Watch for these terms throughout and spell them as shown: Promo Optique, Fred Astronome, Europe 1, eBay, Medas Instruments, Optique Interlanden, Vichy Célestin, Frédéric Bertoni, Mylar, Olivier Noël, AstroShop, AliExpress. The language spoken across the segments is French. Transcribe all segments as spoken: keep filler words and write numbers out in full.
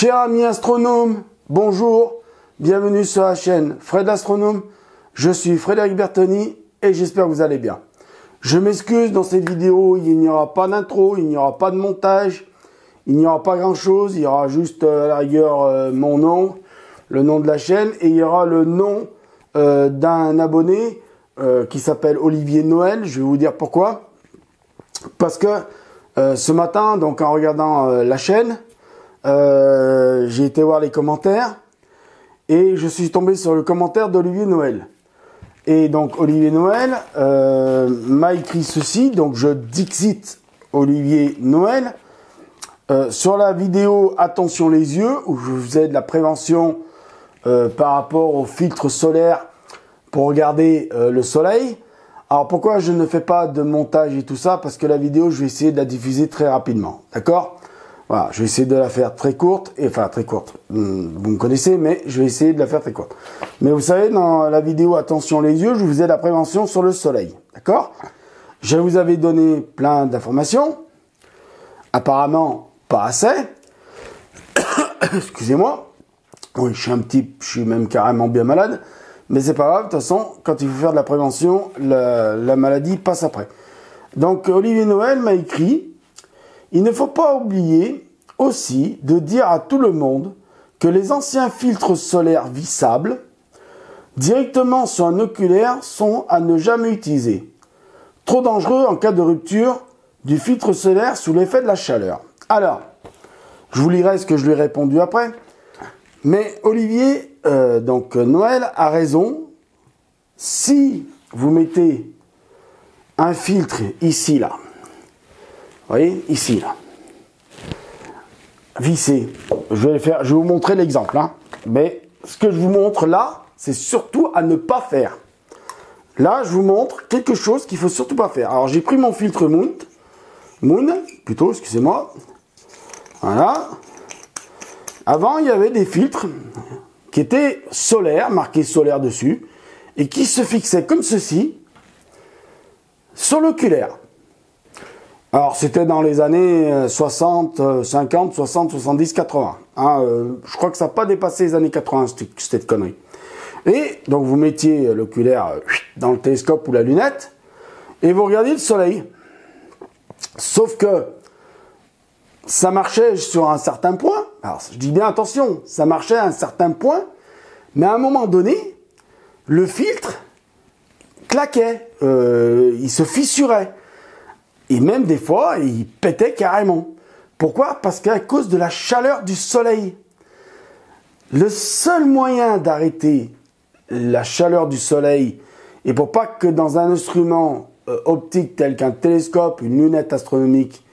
Cher ami astronome, bonjour, bienvenue sur la chaîne Fred Astronome. Je suis Frédéric Bertoni et j'espère que vous allez bien. Je m'excuse, dans cette vidéo, il n'y aura pas d'intro, il n'y aura pas de montage, il n'y aura pas grand-chose, il y aura juste euh, à la rigueur euh, mon nom, le nom de la chaîne, et il y aura le nom euh, d'un abonné euh, qui s'appelle Olivier Noël. Je vais vous dire pourquoi. Parce que euh, ce matin, donc en regardant euh, la chaîne, Euh, j'ai été voir les commentaires et je suis tombé sur le commentaire d'Olivier Noël. Et donc Olivier Noël euh, m'a écrit ceci, donc je dixite Olivier Noël. Euh, sur la vidéo Attention les yeux, où je faisais de la prévention euh, par rapport aux filtres solaires pour regarder euh, le soleil. Alors pourquoi je ne fais pas de montage et tout ça? Parce que la vidéo, je vais essayer de la diffuser très rapidement, d'accord? Voilà, je vais essayer de la faire très courte, et enfin très courte, vous me connaissez, mais je vais essayer de la faire très courte. Mais vous savez, dans la vidéo Attention les yeux, je vous faisais la prévention sur le soleil, d'accord? Je vous avais donné plein d'informations, apparemment pas assez, excusez-moi, oui je suis un petit, je suis même carrément bien malade, mais c'est pas grave, de toute façon, quand il faut faire de la prévention, la, la maladie passe après. Donc Olivier Noël m'a écrit: il ne faut pas oublier aussi de dire à tout le monde que les anciens filtres solaires vissables directement sur un oculaire sont à ne jamais utiliser. Trop dangereux en cas de rupture du filtre solaire sous l'effet de la chaleur. Alors, je vous lirai ce que je lui ai répondu après. Mais Olivier, euh, donc Noël, a raison. Si vous mettez un filtre ici, là, vous voyez, ici, là, vissé. Je vais, faire, je vais vous montrer l'exemple, hein. Mais ce que je vous montre là, c'est surtout à ne pas faire. Là, je vous montre quelque chose qu'il ne faut surtout pas faire. Alors, j'ai pris mon filtre Moon, Moon plutôt, excusez-moi. Voilà. Avant, il y avait des filtres qui étaient solaires, marqués solaires dessus, et qui se fixaient comme ceci sur l'oculaire. Alors, c'était dans les années soixante, cinquante, soixante, soixante-dix, quatre-vingts. Hein, euh, je crois que ça n'a pas dépassé les années quatre-vingts, cette, cette connerie. Et donc, vous mettiez l'oculaire dans le télescope ou la lunette et vous regardiez le soleil. Sauf que ça marchait sur un certain point. Alors, je dis bien attention, ça marchait à un certain point, mais à un moment donné, le filtre claquait, euh, il se fissurait. Et même des fois, il pétait carrément. Pourquoi? Parce qu'à cause de la chaleur du soleil. Le seul moyen d'arrêter la chaleur du soleil, et pour pas que dans un instrument optique tel qu'un télescope, une lunette astronomique,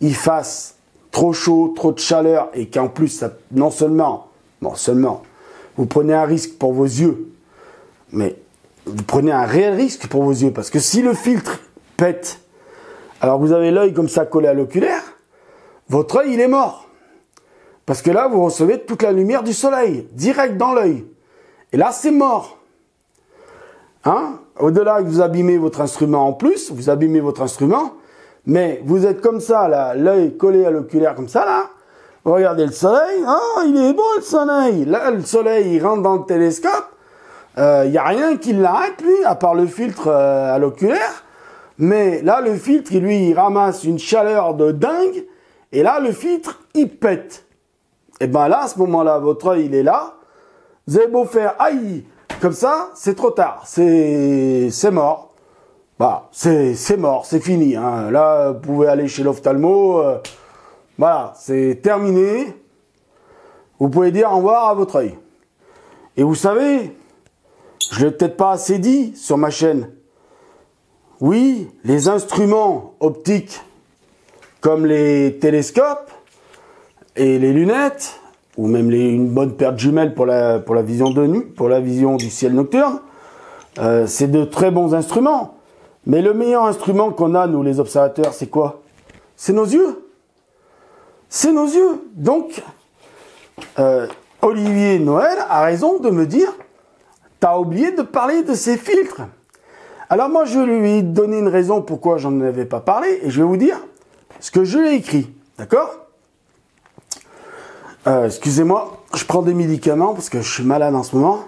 il fasse trop chaud, trop de chaleur, et qu'en plus, ça, non seulement, non seulement, vous prenez un risque pour vos yeux, mais vous prenez un réel risque pour vos yeux, parce que si le filtre pète, alors vous avez l'œil comme ça collé à l'oculaire, votre œil il est mort. Parce que là vous recevez toute la lumière du soleil, direct dans l'œil. Et là c'est mort. Hein? Au-delà que vous abîmez votre instrument en plus, vous abîmez votre instrument, mais vous êtes comme ça, là, l'œil collé à l'oculaire comme ça là, vous regardez le soleil, oh il est beau le soleil, là le soleil il rentre dans le télescope, il euh, n'y a rien qui l'arrête lui, à part le filtre euh, à l'oculaire. Mais là, le filtre, lui, il ramasse une chaleur de dingue. Et là, le filtre, il pète. Et bien là, à ce moment-là, votre œil, il est là. Vous avez beau faire aïe, comme ça, c'est trop tard. C'est mort. Bah, c'est mort, c'est fini. Hein. Là, vous pouvez aller chez l'ophtalmo. Euh, voilà, c'est terminé. Vous pouvez dire au revoir à votre œil. Et vous savez, je ne l'ai peut-être pas assez dit sur ma chaîne. Oui, les instruments optiques comme les télescopes et les lunettes, ou même les, une bonne paire de jumelles pour la, pour la vision de nuit, pour la vision du ciel nocturne, euh, c'est de très bons instruments. Mais le meilleur instrument qu'on a, nous les observateurs, c'est quoi? C'est nos yeux. C'est nos yeux. Donc, euh, Olivier Noël a raison de me dire, t'as oublié de parler de ces filtres. Alors moi, je lui ai donné une raison pourquoi j'en avais pas parlé, et je vais vous dire ce que je l'ai écrit, d'accord? Euh, excusez-moi, je prends des médicaments parce que je suis malade en ce moment.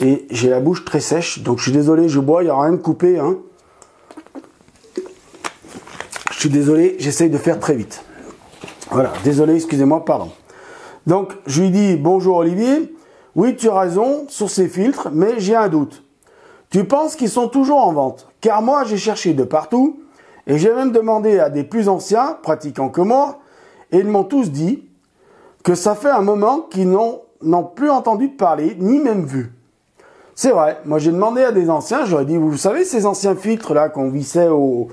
Et j'ai la bouche très sèche, donc je suis désolé, je bois, il n'y a rien de coupé. Hein. Je suis désolé, j'essaye de faire très vite. Voilà, désolé, excusez-moi, pardon. Donc, je lui dis, bonjour Olivier, oui, tu as raison sur ces filtres, mais j'ai un doute. Tu penses qu'ils sont toujours en vente? Car moi, j'ai cherché de partout, et j'ai même demandé à des plus anciens, pratiquants que moi, et ils m'ont tous dit que ça fait un moment qu'ils n'ont plus entendu parler, ni même vu. C'est vrai, moi j'ai demandé à des anciens, j'aurais dit, vous savez ces anciens filtres là qu'on vissait au,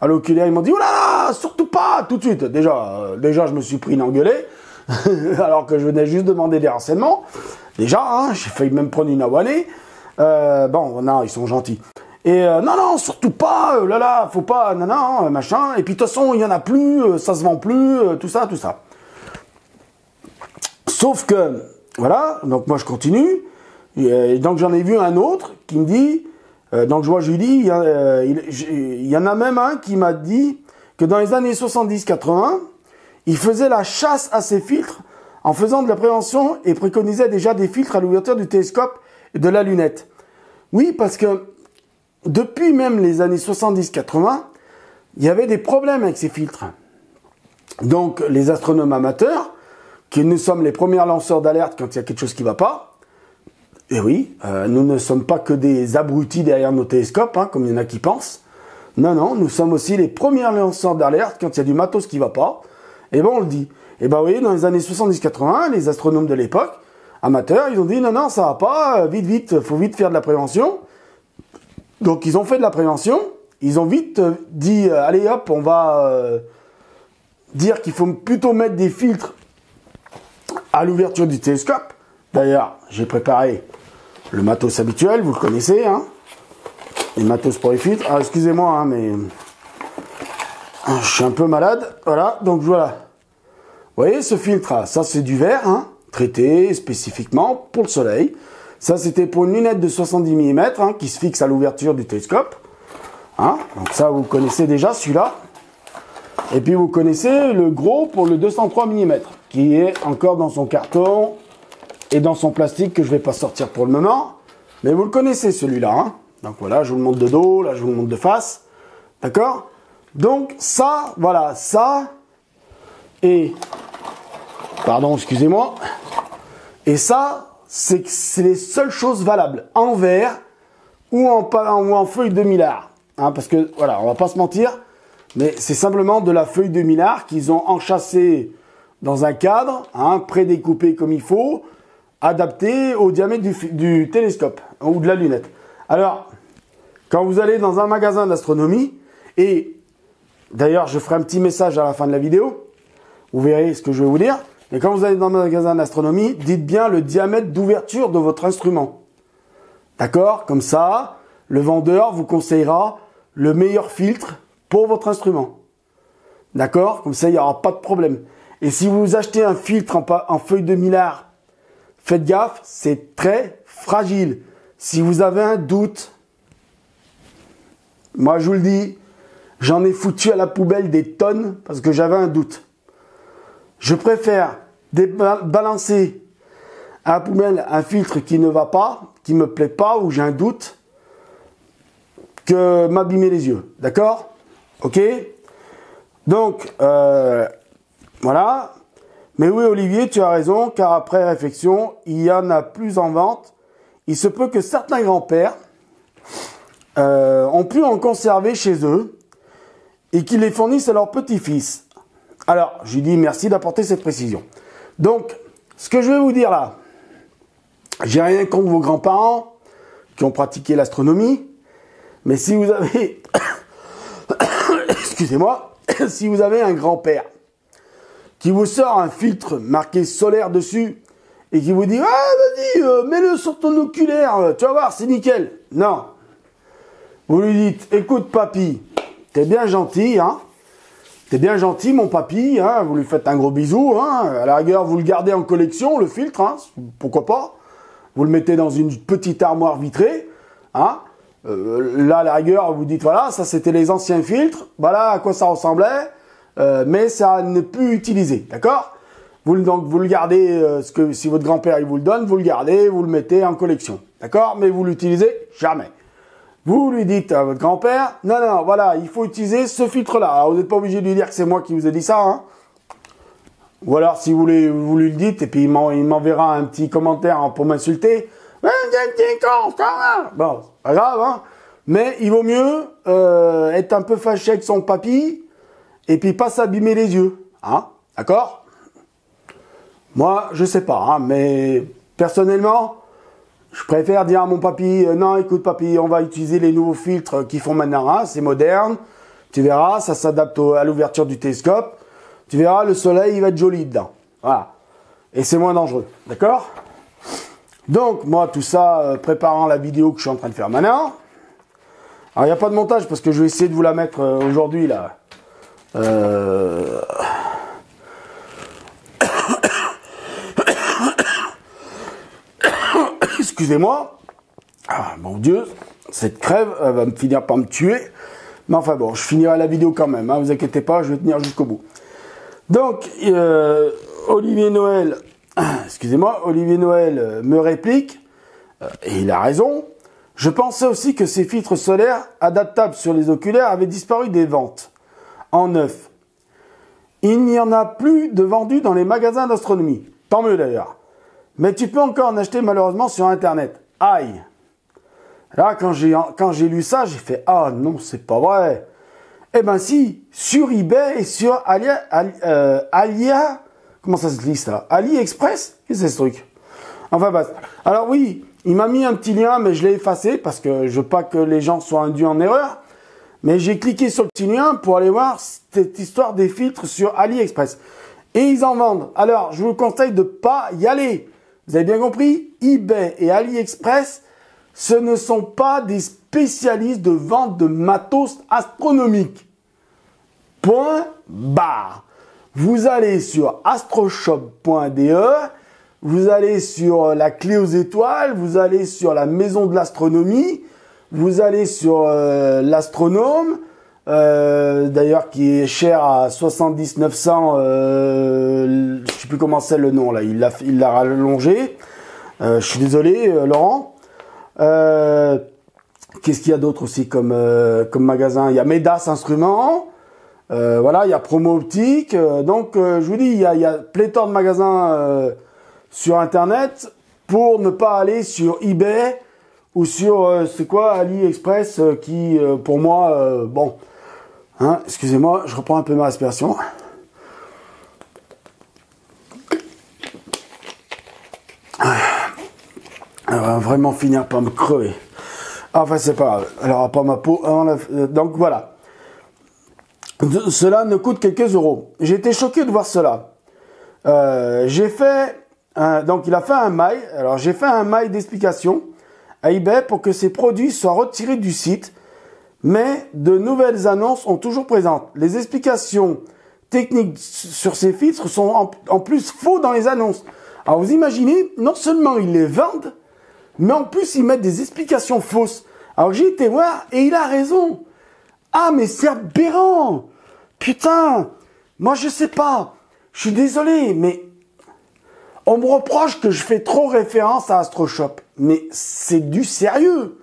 à l'oculaire, ils m'ont dit, oulala, surtout pas, tout de suite. Déjà, euh, déjà je me suis pris une engueulée, alors que je venais juste demander des renseignements. Déjà, hein, j'ai failli même prendre une awanée. Euh, bon, non, ils sont gentils. Et euh, non, non, surtout pas, euh, là là, faut pas, non, non, machin. Et puis de toute façon, il n'y en a plus, euh, ça se vend plus, euh, tout ça, tout ça. Sauf que, voilà, donc moi je continue. Et donc j'en ai vu un autre qui me dit, euh, donc je vois Julie, il euh, y, y en a même un qui m'a dit que dans les années soixante-dix quatre-vingts, il faisait la chasse à ces filtres en faisant de la prévention et préconisait déjà des filtres à l'ouverture du télescope et de la lunette. Oui, parce que depuis même les années soixante-dix quatre-vingts, il y avait des problèmes avec ces filtres. Donc les astronomes amateurs, qui nous sommes les premiers lanceurs d'alerte quand il y a quelque chose qui ne va pas, et oui, euh, nous ne sommes pas que des abrutis derrière nos télescopes, hein, comme il y en a qui pensent. Non, non, nous sommes aussi les premiers lanceurs d'alerte quand il y a du matos qui va pas. Et ben on le dit. Et ben vous voyez, dans les années soixante-dix quatre-vingts, les astronomes de l'époque, amateurs, ils ont dit non, non, ça va pas, vite, vite, faut vite faire de la prévention. Donc ils ont fait de la prévention, ils ont vite dit, euh, allez hop, on va euh, dire qu'il faut plutôt mettre des filtres à l'ouverture du télescope. D'ailleurs, j'ai préparé le matos habituel, vous le connaissez, hein, les matos pour les filtres. Ah, excusez-moi, hein, mais je suis un peu malade. Voilà, donc voilà. Vous voyez ce filtre-là, ça c'est du verre, hein, traité spécifiquement pour le soleil. Ça c'était pour une lunette de soixante-dix millimètres hein, qui se fixe à l'ouverture du télescope. Hein, donc ça vous connaissez déjà celui-là. Et puis vous connaissez le gros pour le deux cent trois millimètres qui est encore dans son carton. Et dans son plastique que je ne vais pas sortir pour le moment. Mais vous le connaissez celui-là. Hein, donc voilà, je vous le montre de dos, là je vous le montre de face. D'accord? Donc ça, voilà, ça. Et, pardon, excusez-moi. Et ça, c'est les seules choses valables. En verre ou en, ou en feuille de Mylar. Hein, parce que, voilà, on ne va pas se mentir. Mais c'est simplement de la feuille de Mylar qu'ils ont enchâssée dans un cadre. Hein, prédécoupée comme il faut. Adapté au diamètre du, du télescope ou de la lunette. Alors, quand vous allez dans un magasin d'astronomie, et d'ailleurs je ferai un petit message à la fin de la vidéo, vous verrez ce que je vais vous dire, mais quand vous allez dans un magasin d'astronomie, dites bien le diamètre d'ouverture de votre instrument. D'accord? Comme ça, le vendeur vous conseillera le meilleur filtre pour votre instrument. D'accord? Comme ça, il n'y aura pas de problème. Et si vous achetez un filtre en, en feuille de Mylar, faites gaffe, c'est très fragile. Si vous avez un doute, moi je vous le dis, j'en ai foutu à la poubelle des tonnes parce que j'avais un doute. Je préfère balancer à la poubelle un filtre qui ne va pas, qui ne me plaît pas, ou j'ai un doute, que m'abîmer les yeux. D'accord? Ok? Donc, euh, voilà. Mais oui, Olivier, tu as raison, car après réflexion, il n'y en a plus en vente. Il se peut que certains grands-pères euh, ont pu en conserver chez eux et qu'ils les fournissent à leurs petits-fils. Alors, je lui dis merci d'apporter cette précision. Donc, ce que je vais vous dire là, j'ai rien contre vos grands-parents qui ont pratiqué l'astronomie, mais si vous avez, excusez-moi, si vous avez un grand-père qui vous sort un filtre marqué solaire dessus et qui vous dit « Ah, vas-y, euh, mets-le sur ton oculaire, euh, tu vas voir, c'est nickel. » Non. Vous lui dites « Écoute, papy, t'es bien gentil, hein. T'es bien gentil, mon papy, hein. » Vous lui faites un gros bisou, hein. À la rigueur, vous le gardez en collection, le filtre, hein. Pourquoi pas. Vous le mettez dans une petite armoire vitrée, hein. Euh, là, à la rigueur, vous dites « Voilà, ça, c'était les anciens filtres. Voilà à quoi ça ressemblait. » Euh, mais ça n'est plus utilisé, d'accord? Vous, donc, vous le gardez, euh, ce que, si votre grand-père il vous le donne, vous le gardez, vous le mettez en collection. D'accord? Mais vous l'utilisez jamais. Vous lui dites à votre grand-père, non, non, voilà, il faut utiliser ce filtre-là. Alors, vous n'êtes pas obligé de lui dire que c'est moi qui vous ai dit ça, hein. Ou alors, si vous lui, vous lui le dites, et puis il m'enverra un petit commentaire pour m'insulter. Bon, pas grave, hein. Mais il vaut mieux euh, être un peu fâché avec son papy, et puis pas s'abîmer les yeux, hein. D'accord? Moi, je sais pas, hein, mais personnellement, je préfère dire à mon papy, euh, non, écoute papy, on va utiliser les nouveaux filtres qu'ils font maintenant, hein, c'est moderne, tu verras, ça s'adapte à l'ouverture du télescope, tu verras, le soleil, il va être joli dedans. Voilà. Et c'est moins dangereux, d'accord? Donc, moi, tout ça, euh, préparant la vidéo que je suis en train de faire maintenant. Alors, il n'y a pas de montage, parce que je vais essayer de vous la mettre euh, aujourd'hui, là. Euh... Excusez-moi, ah, mon Dieu, cette crève elle va me finir par me tuer. Mais enfin bon, je finirai la vidéo quand même, hein, vous inquiétez pas, je vais tenir jusqu'au bout. Donc, euh, Olivier Noël, excusez-moi, Olivier Noël me réplique, euh, et il a raison. Je pensais aussi que ces filtres solaires adaptables sur les oculaires avaient disparu des ventes en neuf. Il n'y en a plus de vendus dans les magasins d'astronomie, tant mieux d'ailleurs. Mais tu peux encore en acheter malheureusement sur Internet. Aïe. Là, quand j'ai quand j'ai lu ça, j'ai fait « Ah non, c'est pas vrai !» Eh ben si, sur eBay et sur Alia... Alia... Euh, Alia comment ça se lit ça? AliExpress? Qu'est-ce que c'est ce truc? Enfin, bah, alors oui, il m'a mis un petit lien, mais je l'ai effacé parce que je veux pas que les gens soient induits en erreur. Mais j'ai cliqué sur le petit lien pour aller voir cette histoire des filtres sur AliExpress. Et ils en vendent. Alors, je vous conseille de pas y aller. Vous avez bien compris, eBay et AliExpress, ce ne sont pas des spécialistes de vente de matos astronomique. Point barre. Vous allez sur astroshop point D E, vous allez sur la clé aux étoiles, vous allez sur la maison de l'astronomie, vous allez sur euh, l'astronome, euh, d'ailleurs qui est cher à soixante-dix-neuf cents, euh, je sais plus comment c'est le nom là, il l'a il l'a rallongé. Euh, je suis désolé euh, Laurent. Euh, Qu'est-ce qu'il y a d'autre aussi comme euh, comme magasin? Il y a Medas Instruments, euh, voilà, il y a Promo Optique. Euh, donc euh, je vous dis, il y a, il y a pléthore de magasins euh, sur Internet pour ne pas aller sur eBay ou sur euh, c'est quoi AliExpress euh, qui euh, pour moi euh, bon, hein, excusez-moi, je reprends un peu ma respiration. Elle va vraiment finir par me crever. Enfin, c'est pas grave. Elle n'aura pas ma peau. Donc, voilà. De, cela ne coûte quelques euros. J'ai été choqué de voir cela. Euh, j'ai fait... Un, donc, il a fait un mail. Alors, j'ai fait un mail d'explication à eBay pour que ces produits soient retirés du site. Mais de nouvelles annonces sont toujours présentes. Les explications techniques sur ces filtres sont en, en plus faux dans les annonces. Alors, vous imaginez, non seulement ils les vendent, mais en plus, ils mettent des explications fausses. Alors, j'ai été voir et il a raison. Ah, mais c'est aberrant. Putain, moi, je sais pas. Je suis désolé, mais on me reproche que je fais trop référence à AstroShop. Mais c'est du sérieux.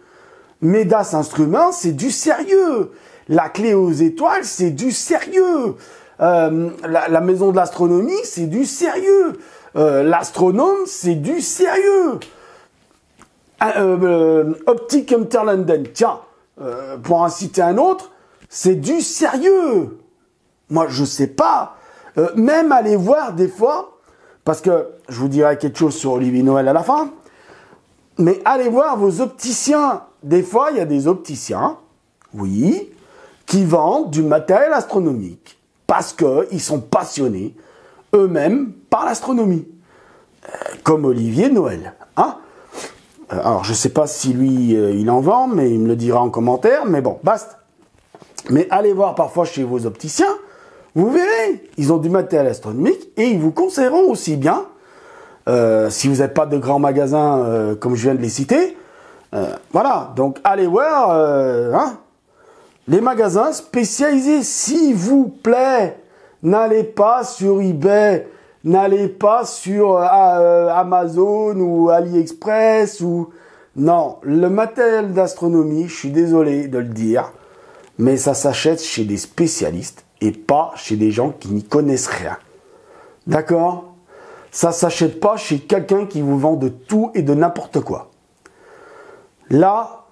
Medas Instruments, c'est du sérieux. La clé aux étoiles, c'est du sérieux. Euh, la, la maison de l'astronomie, c'est du sérieux. Euh, L'astronome, c'est du sérieux. Euh, euh, Optique Interlanden, tiens, euh, pour en citer un autre, c'est du sérieux. Moi, je sais pas. Euh, même aller voir des fois, parce que je vous dirai quelque chose sur Olivier Noël à la fin, mais allez voir vos opticiens. Des fois, il y a des opticiens, oui, qui vendent du matériel astronomique parce qu'ils sont passionnés eux-mêmes par l'astronomie, euh, comme Olivier Noël, hein. Alors, je sais pas si lui, euh, il en vend, mais il me le dira en commentaire. Mais bon, basta. Mais allez voir parfois chez vos opticiens. Vous verrez, ils ont du matériel astronomique et ils vous conseilleront aussi bien. Euh, si vous n'êtes pas de grands magasins euh, comme je viens de les citer. Euh, voilà, donc allez voir euh, hein, les magasins spécialisés. S'il vous plaît, n'allez pas sur eBay n'allez pas sur euh, Amazon ou AliExpress ou... Non, le matériel d'astronomie, je suis désolé de le dire, mais ça s'achète chez des spécialistes et pas chez des gens qui n'y connaissent rien. D'accord ? Ça s'achète pas chez quelqu'un qui vous vend de tout et de n'importe quoi. Là,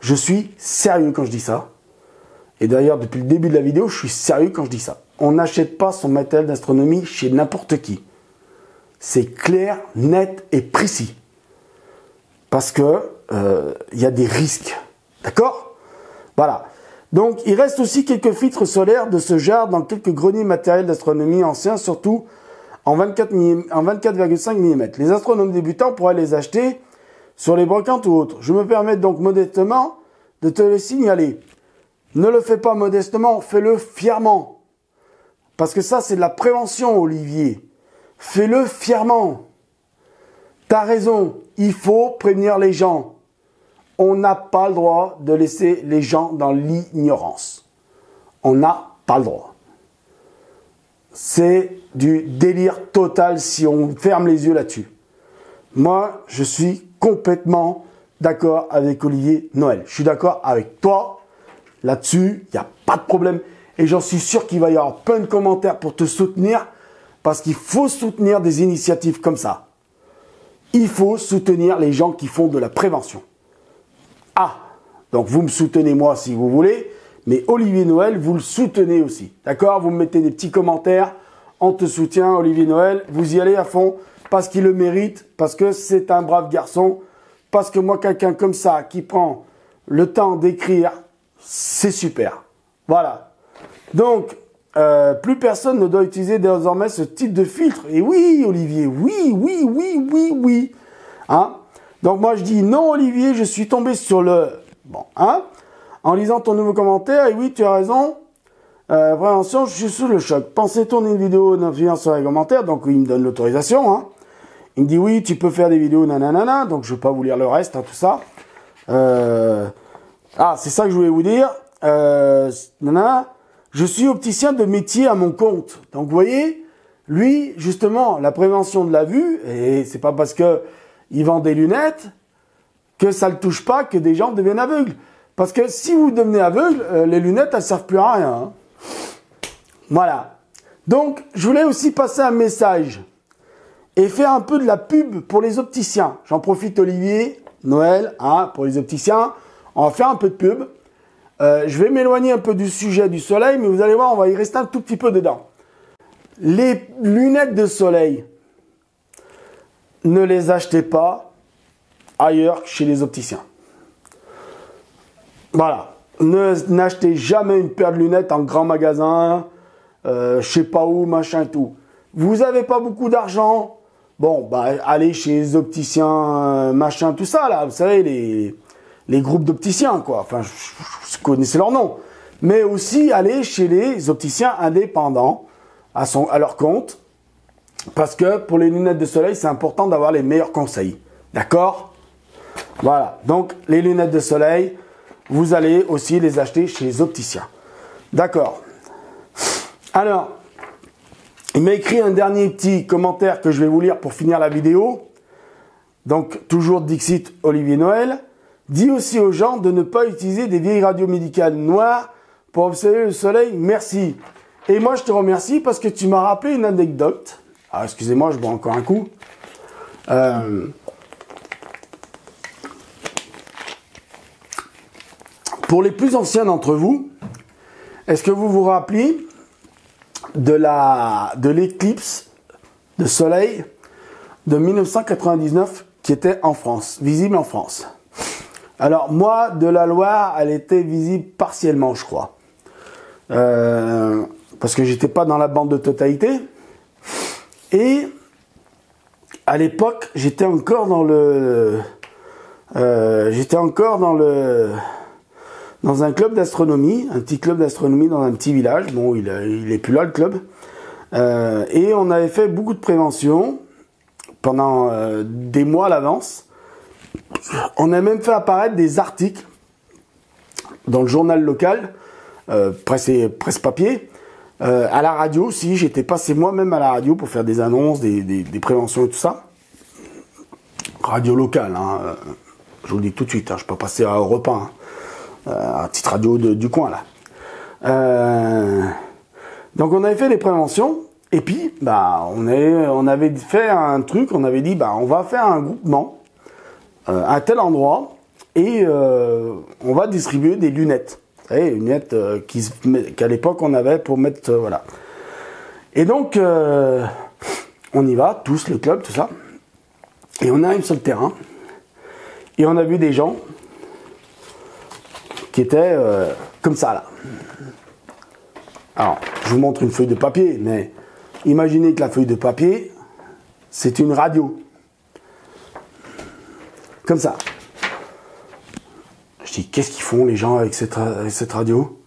je suis sérieux quand je dis ça. Et d'ailleurs, depuis le début de la vidéo, je suis sérieux quand je dis ça. On n'achète pas son matériel d'astronomie chez n'importe qui. C'est clair, net et précis. Parce que euh, y a des risques. D'accord? Voilà. Donc, il reste aussi quelques filtres solaires de ce genre dans quelques greniers matériels d'astronomie anciens, surtout en vingt-quatre virgule cinq millimètres. Les astronomes débutants pourraient les acheter sur les brocantes ou autres. Je me permets donc modestement de te le signaler. Ne le fais pas modestement, fais-le fièrement. Parce que ça, c'est de la prévention, Olivier. Fais-le fièrement. T'as raison, il faut prévenir les gens. On n'a pas le droit de laisser les gens dans l'ignorance. On n'a pas le droit. C'est du délire total si on ferme les yeux là-dessus. Moi, je suis complètement d'accord avec Olivier Noël. Je suis d'accord avec toi. Là-dessus, il n'y a pas de problème. Et j'en suis sûr qu'il va y avoir plein de commentaires pour te soutenir. Parce qu'il faut soutenir des initiatives comme ça. Il faut soutenir les gens qui font de la prévention. Ah, donc vous me soutenez moi si vous voulez, mais Olivier Noël, vous le soutenez aussi. D'accord? Vous me mettez des petits commentaires, on te soutient Olivier Noël, vous y allez à fond, parce qu'il le mérite, parce que c'est un brave garçon, parce que moi, quelqu'un comme ça, qui prend le temps d'écrire, c'est super. Voilà. Donc, Euh, plus personne ne doit utiliser désormais ce type de filtre. Et oui, Olivier, oui, oui, oui, oui, oui. Hein? Donc moi, je dis non, Olivier, je suis tombé sur le... Bon, hein? En lisant ton nouveau commentaire, et oui, tu as raison. Euh, prévention, je suis sous le choc. Pensez tourner une vidéo d'influence sur les commentaires. Donc, il me donne l'autorisation. Hein? Il me dit, oui, tu peux faire des vidéos, nanana. Donc, je ne vais pas vous lire le reste, hein, tout ça. Euh... Ah, c'est ça que je voulais vous dire. Euh... Nanana. Je suis opticien de métier à mon compte. Donc, vous voyez, lui, justement, la prévention de la vue, et c'est pas parce que il vend des lunettes que ça le touche pas que des gens deviennent aveugles. Parce que si vous devenez aveugle, euh, les lunettes, elles servent plus à rien. Hein. Voilà. Donc, je voulais aussi passer un message et faire un peu de la pub pour les opticiens. J'en profite, Olivier, Noël, hein, pour les opticiens. On va faire un peu de pub. Euh, je vais m'éloigner un peu du sujet du soleil, mais vous allez voir, on va y rester un tout petit peu dedans. Les lunettes de soleil, ne les achetez pas ailleurs que chez les opticiens. Voilà. N'achetez jamais une paire de lunettes en grand magasin, euh, je sais pas où, machin et tout. Vous n'avez pas beaucoup d'argent, bon, bah, allez chez les opticiens, machin, tout ça, là, vous savez, les... les groupes d'opticiens, quoi. Enfin, je connaissais leur nom. Mais aussi aller chez les opticiens indépendants à, son, à leur compte. Parce que pour les lunettes de soleil, c'est important d'avoir les meilleurs conseils. D'accord? Voilà. Donc, les lunettes de soleil, vous allez aussi les acheter chez les opticiens. D'accord. Alors, il m'a écrit un dernier petit commentaire que je vais vous lire pour finir la vidéo. Donc, toujours Dixit Olivier Noël. Dis aussi aux gens de ne pas utiliser des vieilles radios médicales noires pour observer le soleil. Merci. Et moi, je te remercie parce que tu m'as rappelé une anecdote. Ah, excusez-moi, je bois encore un coup. Euh, pour les plus anciens d'entre vous, est-ce que vous vous rappelez de la, de l'éclipse de soleil de mille neuf cent quatre-vingt-dix-neuf qui était en France, visible en France? Alors, moi, de la Loire, elle était visible partiellement, je crois. Euh, parce que j'étais pas dans la bande de totalité. Et à l'époque, j'étais encore dans le... Euh, j'étais encore dans le... Dans un club d'astronomie, un petit club d'astronomie dans un petit village. Bon, il, il est plus là, le club. Euh, et on avait fait beaucoup de prévention pendant euh, des mois à l'avance. On a même fait apparaître des articles dans le journal local, euh, presse, presse papier, Euh, à la radio aussi, j'étais passé moi-même à la radio pour faire des annonces, des, des, des préventions et tout ça. Radio locale, hein, euh, je vous le dis tout de suite, hein, je peux passer à Europe un, hein, euh, à petite radio de, du coin là. Euh, donc on avait fait les préventions et puis bah on, est, on avait fait un truc, on avait dit bah on va faire un groupement euh, à tel endroit et euh, on va distribuer des lunettes. Et une lunette euh, qu'à l'époque on avait pour mettre, euh, voilà. Et donc, euh, on y va, tous, le club, tout ça. Et on arrive sur le terrain. Et on a vu des gens qui étaient euh, comme ça, là. Alors, je vous montre une feuille de papier, mais imaginez que la feuille de papier, c'est une radio. Comme ça. Je dis, qu'est-ce qu'ils font les gens avec cette, avec cette radio?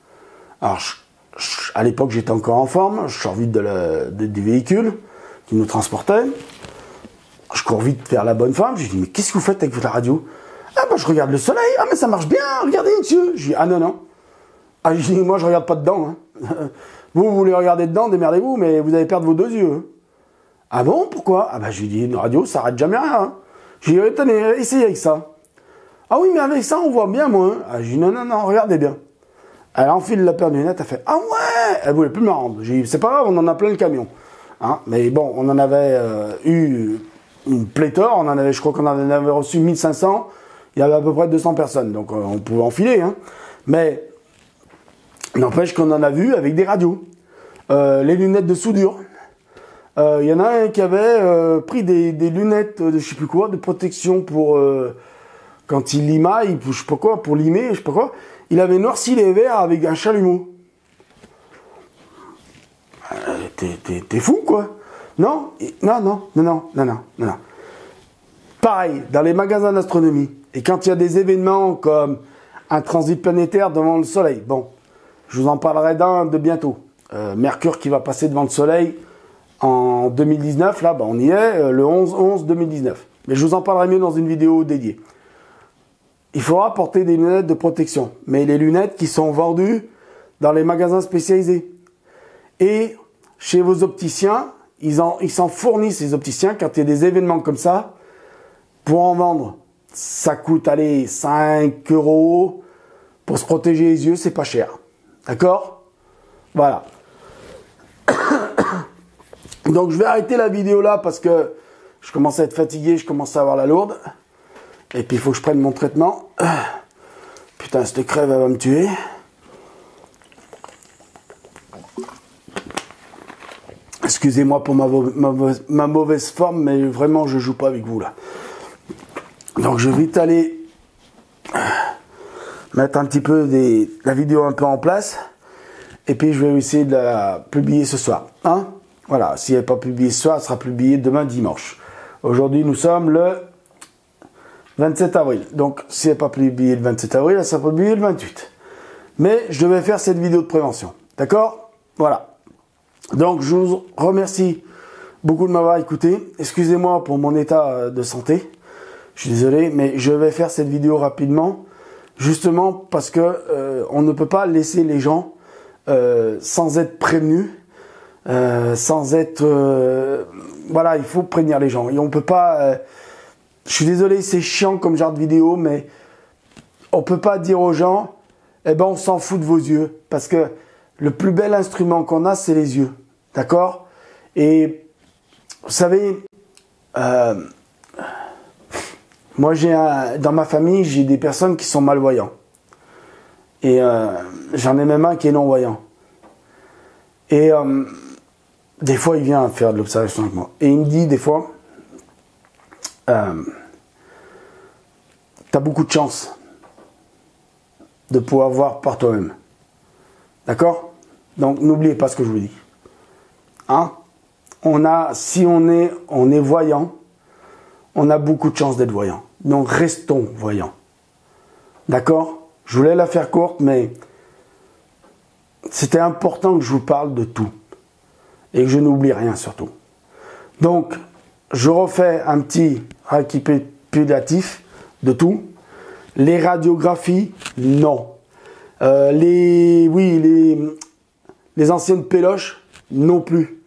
Alors, je, je, à l'époque, j'étais encore en forme. Je sors vite de la, de, du véhicule qui nous transportait. Je cours vite vers la bonne femme. Je lui dis, mais qu'est-ce que vous faites avec votre radio? Ah, bah, je regarde le soleil. Ah, mais ça marche bien. Regardez, monsieur. Je dis, ah, non, non. Ah, je dis, moi, je regarde pas dedans. Hein. Vous, vous voulez regarder dedans, démerdez-vous, mais vous allez perdre vos deux yeux. Hein. Ah bon, pourquoi? Ah, bah, je lui dis, une radio, ça arrête jamais rien. Hein. Je lui dis, attendez, essayez avec ça. Ah oui, mais avec ça, on voit bien, moi. Ah, j'ai dit, non, non, non, regardez bien. Elle enfile la paire de lunettes, elle fait, ah ouais, elle voulait plus me rendre. J'ai dit, c'est pas grave, on en a plein le camion. Hein? Mais bon, on en avait euh, eu une pléthore, on en avait, je crois qu'on en avait reçu mille cinq cents, il y avait à peu près deux cents personnes, donc euh, on pouvait enfiler. Hein? Mais n'empêche qu'on en a vu avec des radios. Euh, les lunettes de soudure. Il euh, y en a un qui avait euh, pris des, des lunettes de je sais plus quoi, de protection pour... Euh, quand il limaille, je sais pas quoi, pour limer, je sais pas quoi, il avait noirci les verres avec un chalumeau. Euh, t'es, t'es, t'es fou, quoi. Non, non, non, non, non, non, non, non. Pareil, dans les magasins d'astronomie, et quand il y a des événements comme un transit planétaire devant le Soleil, bon, je vous en parlerai d'un de bientôt. Euh, Mercure qui va passer devant le Soleil en deux mille dix-neuf, là, bah, on y est, le onze onze deux mille dix-neuf. Mais je vous en parlerai mieux dans une vidéo dédiée. Il faudra porter des lunettes de protection, mais les lunettes qui sont vendues dans les magasins spécialisés. Et chez vos opticiens, ils en, ils s'en fournissent, les opticiens, quand il y a des événements comme ça, pour en vendre. Ça coûte, allez, cinq euros. Pour se protéger les yeux, c'est pas cher. D'accord? Voilà. Donc, je vais arrêter la vidéo là parce que je commence à être fatigué, je commence à avoir la lourde. Et puis, il faut que je prenne mon traitement. Putain, cette crève, elle va me tuer. Excusez-moi pour ma, ma, ma mauvaise forme, mais vraiment, je joue pas avec vous, là. Donc, je vais vite aller mettre un petit peu des, la vidéo un peu en place. Et puis, je vais essayer de la publier ce soir. Hein? Voilà, si elle n'est pas publiée ce soir, elle sera publiée demain, dimanche. Aujourd'hui, nous sommes le... vingt-sept avril. Donc, si elle n'est pas publiée le vingt-sept avril, elle sera publiée le vingt-huit. Mais je devais faire cette vidéo de prévention. D'accord? Voilà. Donc, je vous remercie beaucoup de m'avoir écouté. Excusez-moi pour mon état de santé. Je suis désolé, mais je vais faire cette vidéo rapidement. Justement parce que euh, on ne peut pas laisser les gens euh, sans être prévenus. Euh, sans être... Euh, voilà, il faut prévenir les gens. Et on ne peut pas... Euh, Je suis désolé, c'est chiant comme genre de vidéo, mais on peut pas dire aux gens, eh ben on s'en fout de vos yeux, parce que le plus bel instrument qu'on a, c'est les yeux, d'accord? Et vous savez, euh, moi j'ai dans ma famille, j'ai des personnes qui sont malvoyants, et euh, j'en ai même un qui est non-voyant. Et euh, des fois, il vient faire de l'observation avec moi, et il me dit des fois. Euh, t'as beaucoup de chance de pouvoir voir par toi-même. D'accord? Donc n'oubliez pas ce que je vous dis. Hein? On a, si on est, on est voyant, on a beaucoup de chance d'être voyant. Donc restons voyants. D'accord? Je voulais la faire courte, mais c'était important que je vous parle de tout. Et que je n'oublie rien surtout. Donc, je refais un petit récapitulatif de tout. Les radiographies, non. Euh, les, oui, les, Les anciennes péloches, non plus.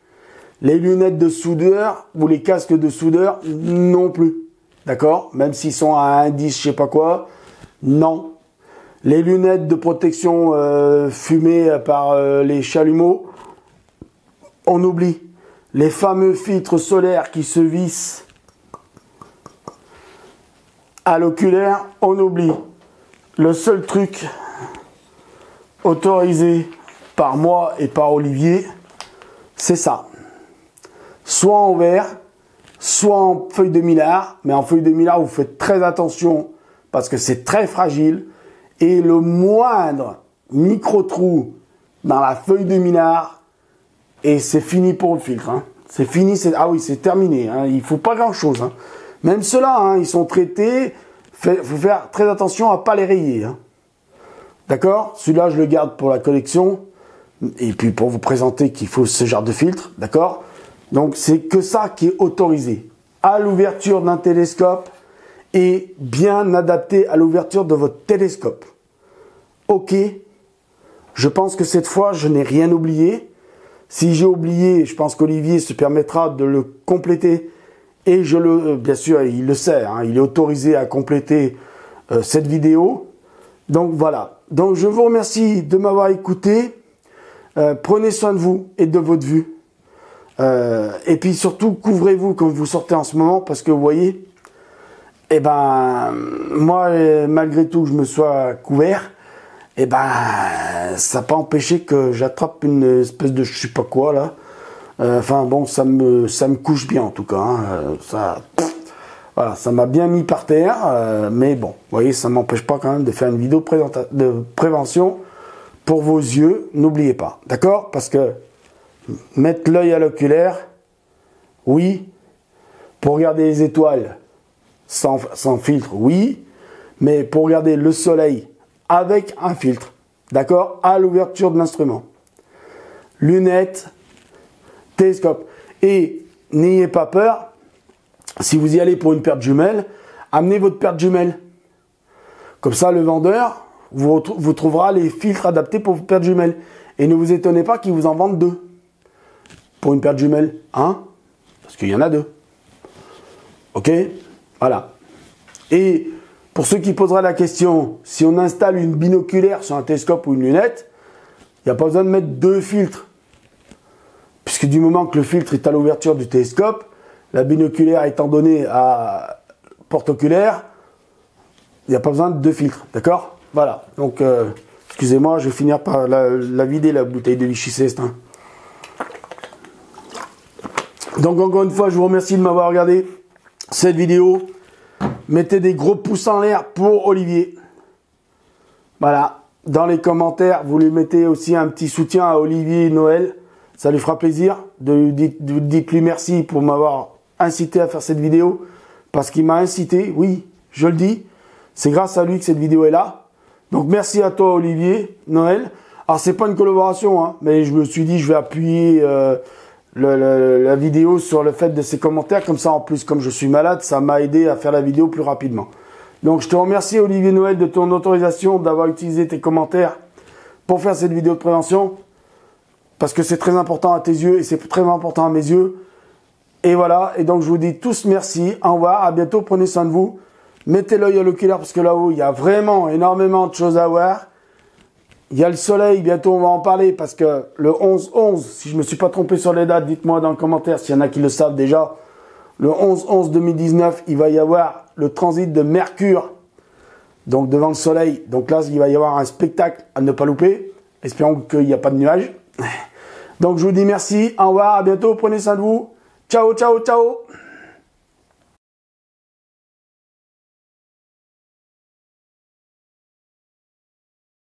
Les lunettes de soudeur ou les casques de soudeur, non plus. D'accord? Même s'ils sont à un dix, je sais pas quoi, non. Les lunettes de protection euh, fumées par euh, les chalumeaux, on oublie. Les fameux filtres solaires qui se vissent à l'oculaire, on oublie. Le seul truc autorisé par moi et par Olivier, c'est ça. Soit en verre, soit en feuille de Mylar. Mais en feuille de Mylar, vous faites très attention parce que c'est très fragile. Et le moindre micro-trou dans la feuille de Mylar, et c'est fini pour le filtre. Hein. C'est fini, c'est... Ah oui, c'est terminé. Hein. Il ne faut pas grand-chose. Hein. Même ceux-là, hein, ils sont traités. Il faut faire très attention à ne pas les rayer. Hein. D'accord? Celui-là, je le garde pour la collection. Et puis pour vous présenter qu'il faut ce genre de filtre. D'accord? Donc c'est que ça qui est autorisé à l'ouverture d'un télescope et bien adapté à l'ouverture de votre télescope. Ok, je pense que cette fois je n'ai rien oublié. Si j'ai oublié, je pense qu'Olivier se permettra de le compléter et je le, bien sûr il le sait, hein, il est autorisé à compléter euh, cette vidéo. Donc voilà, donc je vous remercie de m'avoir écouté, euh, prenez soin de vous et de votre vue. Euh, et puis surtout couvrez-vous quand vous sortez en ce moment parce que vous voyez, eh ben moi malgré tout que je me sois couvert, eh ben ça n'a pas empêché que j'attrape une espèce de je sais pas quoi là. Euh, enfin bon, ça me ça me couche bien en tout cas. Hein. Ça pff, voilà, ça m'a bien mis par terre, euh, mais bon, vous voyez, ça m'empêche pas quand même de faire une vidéo de prévention pour vos yeux. N'oubliez pas, d'accord, parce que mettre l'œil à l'oculaire, oui. Pour regarder les étoiles sans, sans filtre, oui. Mais pour regarder le soleil avec un filtre, d'accord, à l'ouverture de l'instrument. Lunettes, télescope. Et n'ayez pas peur, si vous y allez pour une paire de jumelles, amenez votre paire de jumelles. Comme ça, le vendeur vous, vous trouvera les filtres adaptés pour votre paire de jumelles. Et ne vous étonnez pas qu'il vous en vende deux. Pour une paire de jumelles, hein, parce qu'il y en a deux. Ok, voilà. Et pour ceux qui poseraient la question, si on installe une binoculaire sur un télescope ou une lunette, il n'y a pas besoin de mettre deux filtres, puisque du moment que le filtre est à l'ouverture du télescope, la binoculaire étant donnée à porte oculaire, il n'y a pas besoin de deux filtres, d'accord? Voilà. Donc, euh, excusez-moi, je vais finir par la, la vider la bouteille de Vichy Célestin. Donc encore une fois, je vous remercie de m'avoir regardé cette vidéo. Mettez des gros pouces en l'air pour Olivier. Voilà. Dans les commentaires, vous lui mettez aussi un petit soutien à Olivier Noël. Ça lui fera plaisir. De, de, de, dites-lui merci pour m'avoir incité à faire cette vidéo. Parce qu'il m'a incité, oui, je le dis. C'est grâce à lui que cette vidéo est là. Donc merci à toi Olivier Noël. Alors c'est pas une collaboration, hein, mais je me suis dit je vais appuyer... Euh, Le, le, la vidéo sur le fait de ses commentaires, comme ça en plus comme je suis malade ça m'a aidé à faire la vidéo plus rapidement. Donc je te remercie Olivier Noël de ton autorisation, d'avoir utilisé tes commentaires pour faire cette vidéo de prévention, parce que c'est très important à tes yeux et c'est très important à mes yeux. Et voilà, et donc je vous dis tous merci, au revoir, à bientôt, prenez soin de vous, mettez l'œil à l'oculaire parce que là-haut il y a vraiment énormément de choses à voir. Il y a le soleil, bientôt on va en parler parce que le onze onze, si je ne me suis pas trompé sur les dates, dites-moi dans le commentaire s'il y en a qui le savent déjà. Le onze onze deux mille dix-neuf, il va y avoir le transit de Mercure, donc devant le soleil. Donc là, il va y avoir un spectacle à ne pas louper. Espérons qu'il n'y a pas de nuages. Donc je vous dis merci, au revoir, à bientôt, prenez soin de vous. Ciao, ciao, ciao.